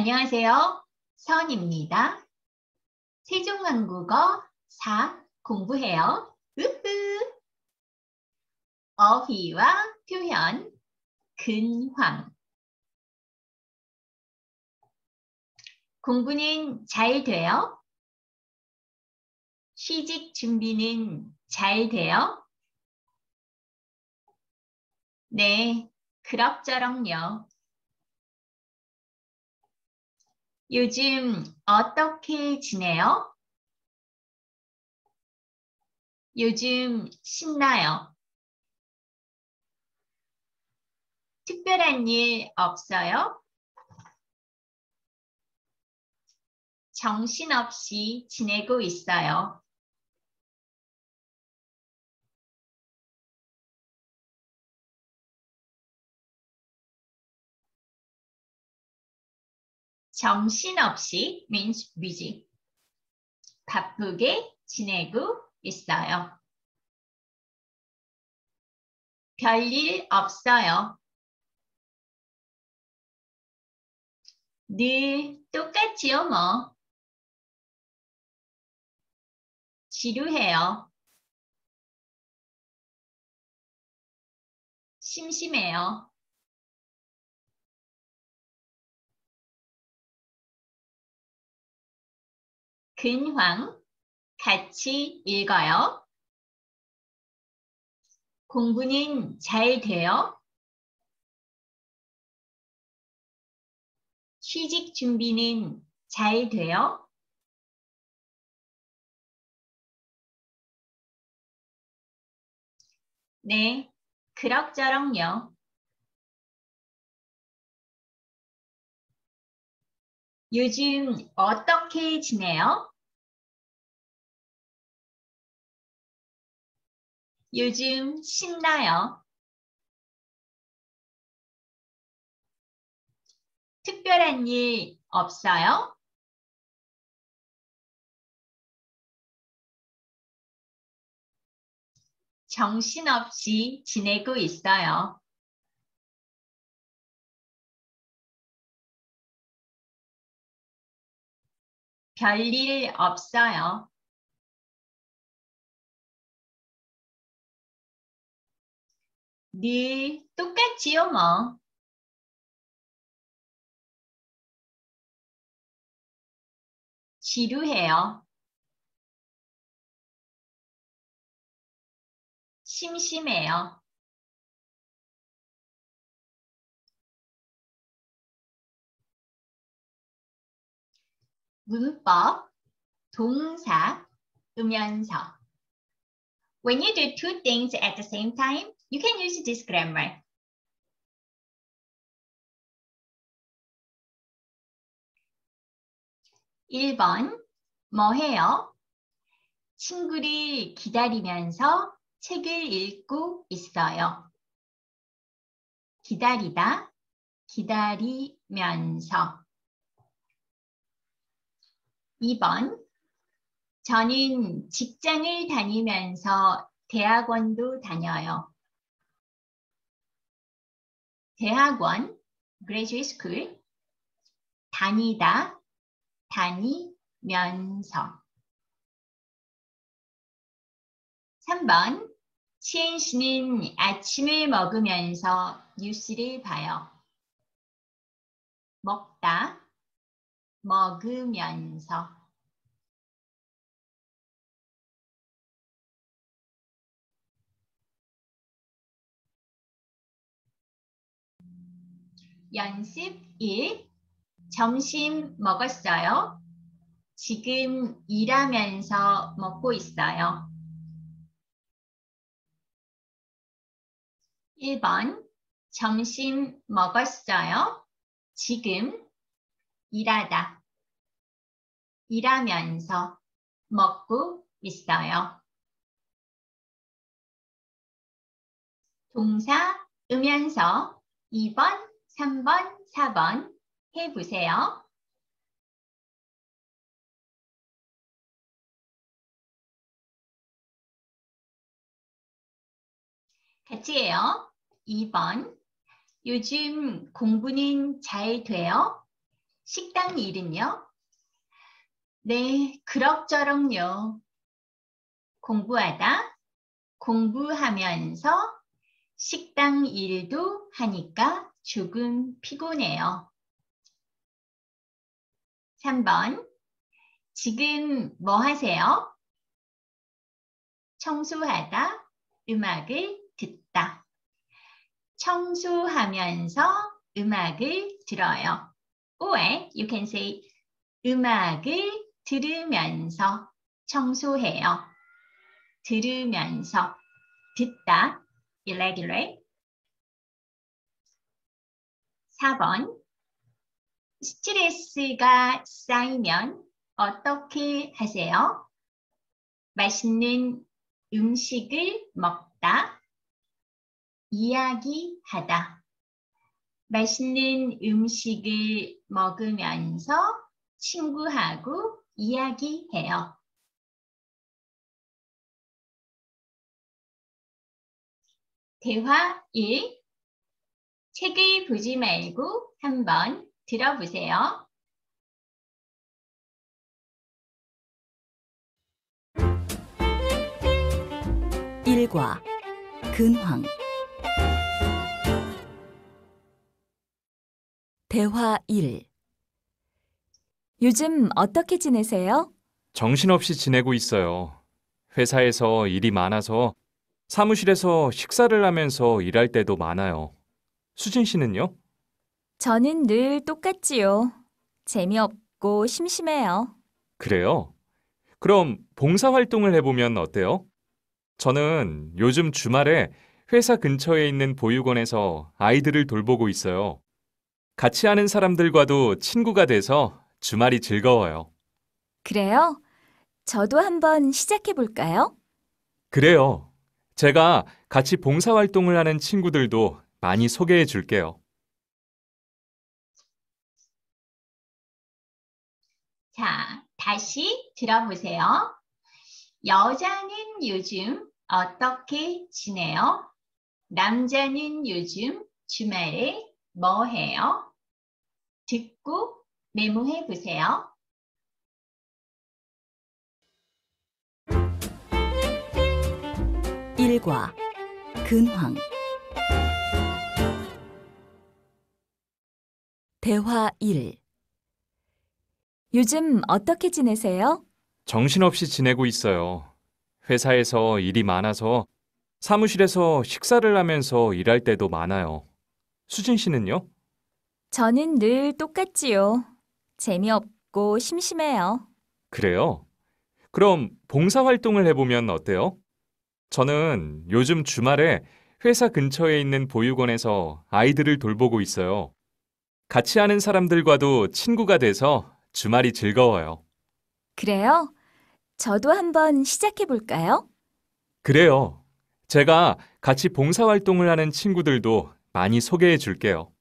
안녕하세요. 선입니다. 세종한국어 4 공부해요. 으흐. 어휘와 표현, 근황. 공부는 잘 돼요? 취직 준비는 잘 돼요? 네, 그럭저럭요. 요즘 어떻게 지내요? 요즘 신나요? 특별한 일 없어요? 정신없이 지내고 있어요. 정신없이 means busy. 바쁘게 지내고 있어요. 별일 없어요. 늘 똑같지요 뭐. 지루해요. 심심해요. 근황 같이 읽어요. 공부는 잘 돼요? 취직 준비는 잘 돼요? 네, 그럭저럭요. 요즘 어떻게 지내요? 요즘 신나요? 특별한 일 없어요? 정신없이 지내고 있어요. 별일 없어요. 늘 똑같지요 뭐. 지루해요. 심심해요. 문법, 동사, 음연서. When you do two things at the same time, you can use this grammar. (1번) 뭐 해요? 친구를 기다리면서 책을 읽고 있어요. 기다리다, 기다리면서. (2번) 저는 직장을 다니면서 대학원도 다녀요. 대학원, graduate school, 다니다, 다니면서. 3번, 시은 씨는 아침을 먹으면서 뉴스를 봐요. 먹다, 먹으면서. 1. 점심 먹었어요? 지금 일하면서 먹고 있어요. 1번. 점심 먹었어요? 지금 일하다. 일하면서 먹고 있어요. 동사, 음연서 2번. 3번, 4번 해보세요. 같이 해요. 2번, 요즘 공부는 잘 돼요? 식당 일은요? 네, 그럭저럭요. 공부하다, 공부하면서 식당 일도 하니까 조금 피곤해요. 3번, 지금 뭐 하세요? 청소하다, 음악을 듣다. 청소하면서 음악을 들어요. Or you can say 음악을 들으면서 청소해요. 들으면서 듣다, irregular. 4번, 스트레스가 쌓이면 어떻게 하세요? 맛있는 음식을 먹다, 이야기하다. 맛있는 음식을 먹으면서 친구하고 이야기해요. 1. 책을 보지 말고 한번 들어보세요. 일과 근황. 대화 1. 요즘 어떻게 지내세요? 정신없이 지내고 있어요. 회사에서 일이 많아서 사무실에서 식사를 하면서 일할 때도 많아요. 수진 씨는요? 저는 늘 똑같지요. 재미없고 심심해요. 그래요? 그럼 봉사활동을 해보면 어때요? 저는 요즘 주말에 회사 근처에 있는 보육원에서 아이들을 돌보고 있어요. 같이 하는 사람들과도 친구가 돼서 주말이 즐거워요. 그래요? 저도 한번 시작해볼까요? 그래요. 제가 같이 봉사활동을 하는 친구들도 많이 소개해 줄게요. 자, 다시 들어보세요. 여자는 요즘 어떻게 지내요? 남자는 요즘 주말에 뭐 해요? 듣고 메모해 보세요. 일과 근황. 대화 1. 요즘 어떻게 지내세요? 정신없이 지내고 있어요. 회사에서 일이 많아서 사무실에서 식사를 하면서 일할 때도 많아요. 수진 씨는요? 저는 늘 똑같지요. 재미없고 심심해요. 그래요? 그럼 봉사활동을 해보면 어때요? 저는 요즘 주말에 회사 근처에 있는 보육원에서 아이들을 돌보고 있어요. 같이 하는 사람들과도 친구가 돼서 주말이 즐거워요. 그래요? 저도 한번 시작해볼까요? 그래요. 제가 같이 봉사활동을 하는 친구들도 많이 소개해 줄게요.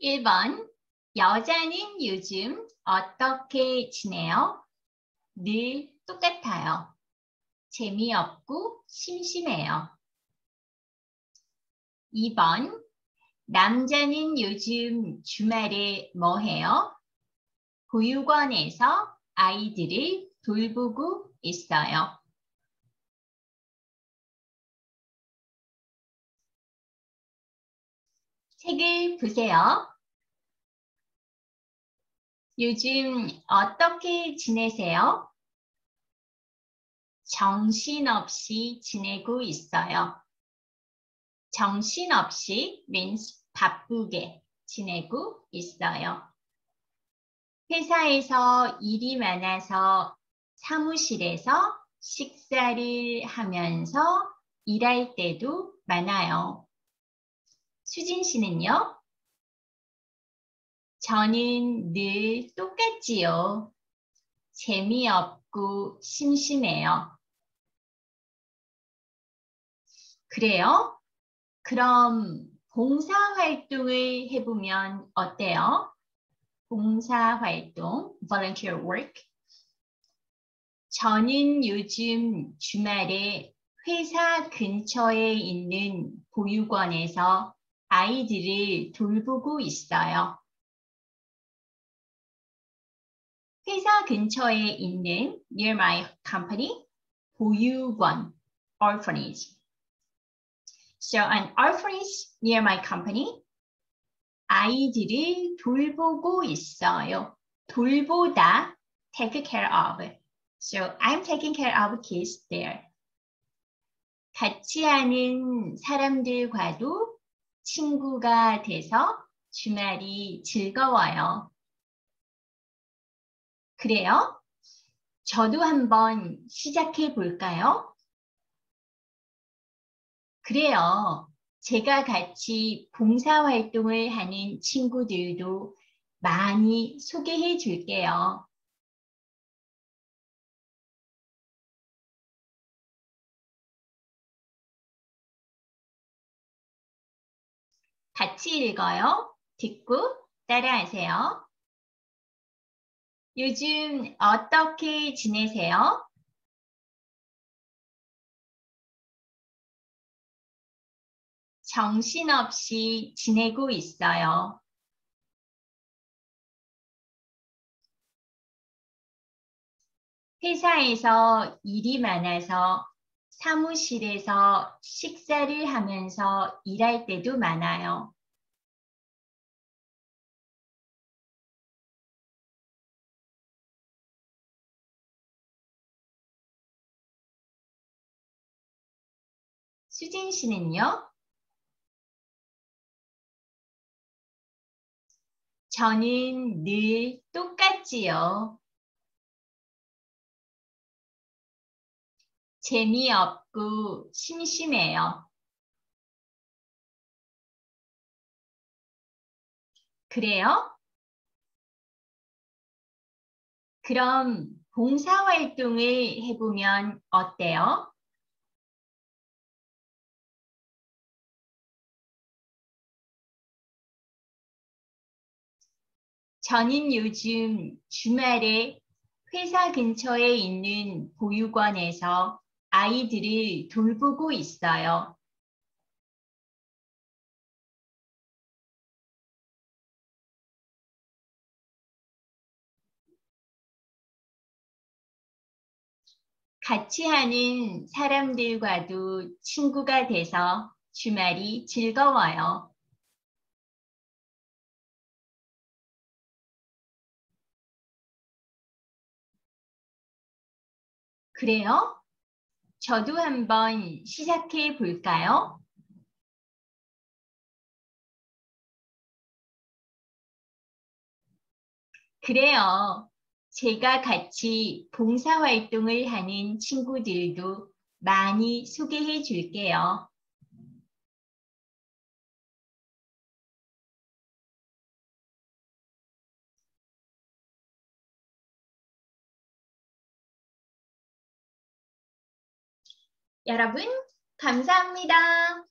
1번, 여자는 요즘 어떻게 지내요? 늘 똑같아요. 재미없고 심심해요. 2번, 남자는 요즘 주말에 뭐 해요? 보육원에서 아이들을 돌보고 있어요. 3을 보세요. 요즘 어떻게 지내세요? 정신없이 지내고 있어요. 정신없이 means 바쁘게 지내고 있어요. 회사에서 일이 많아서 사무실에서 식사를 하면서 일할 때도 많아요. 수진 씨는요? 저는 늘 똑같지요. 재미없고 심심해요. 그래요? 그럼 봉사활동을 해보면 어때요? 봉사활동, volunteer work. 저는 요즘 주말에 회사 근처에 있는 보육원에서 아이들을 돌보고 있어요. 회사 근처에 있는 near my company, 보육원, orphanage. So an orphanage near my company, 아이들을 돌보고 있어요. 돌보다, take care of. So I'm taking care of kids there. 같이 하는 사람들과도 친구가 돼서 주말이 즐거워요. 그래요? 저도 한번 시작해 볼까요? 그래요. 제가 같이 봉사활동을 하는 친구들도 많이 소개해 줄게요. 같이 읽어요. 듣고 따라하세요. 요즘 어떻게 지내세요? 정신없이 지내고 있어요. 회사에서 일이 많아서 사무실에서 식사를 하면서 일할 때도 많아요. 수진 씨는요? 저는 늘 똑같지요. 재미없고 심심해요. 그래요? 그럼 봉사활동을 해보면 어때요? 저는 요즘 주말에 회사 근처에 있는 보육원에서 아이들을 돌보고 있어요. 같이 하는 사람들과도 친구가 돼서 주말이 즐거워요. 그래요? 저도 한번 시작해 볼까요? 그래요. 제가 같이 봉사활동을 하는 친구들도 많이 소개해 줄게요. 여러분, 감사합니다.